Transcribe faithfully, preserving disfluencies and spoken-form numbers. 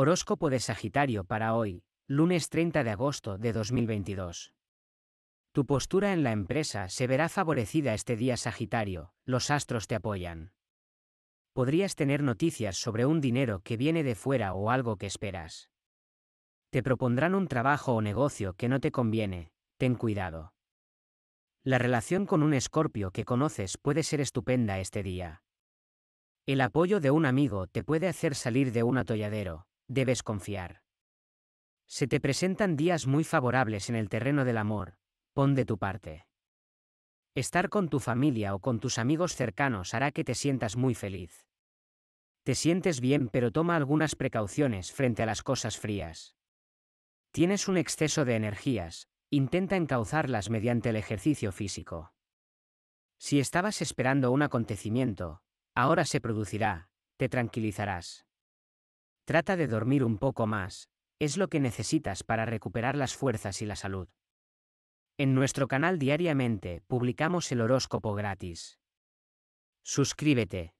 Horóscopo de Sagitario para hoy, lunes treinta de agosto de dos mil veintidós. Tu postura en la empresa se verá favorecida este día, Sagitario, los astros te apoyan. Podrías tener noticias sobre un dinero que viene de fuera o algo que esperas. Te propondrán un trabajo o negocio que no te conviene, ten cuidado. La relación con un escorpio que conoces puede ser estupenda este día. El apoyo de un amigo te puede hacer salir de un atolladero, debes confiar. Se te presentan días muy favorables en el terreno del amor, pon de tu parte. Estar con tu familia o con tus amigos cercanos hará que te sientas muy feliz. Te sientes bien, pero toma algunas precauciones frente a las cosas frías. Tienes un exceso de energías, intenta encauzarlas mediante el ejercicio físico. Si estabas esperando un acontecimiento, ahora se producirá, te tranquilizarás. Trata de dormir un poco más, es lo que necesitas para recuperar las fuerzas y la salud. En nuestro canal diariamente publicamos el horóscopo gratis. Suscríbete,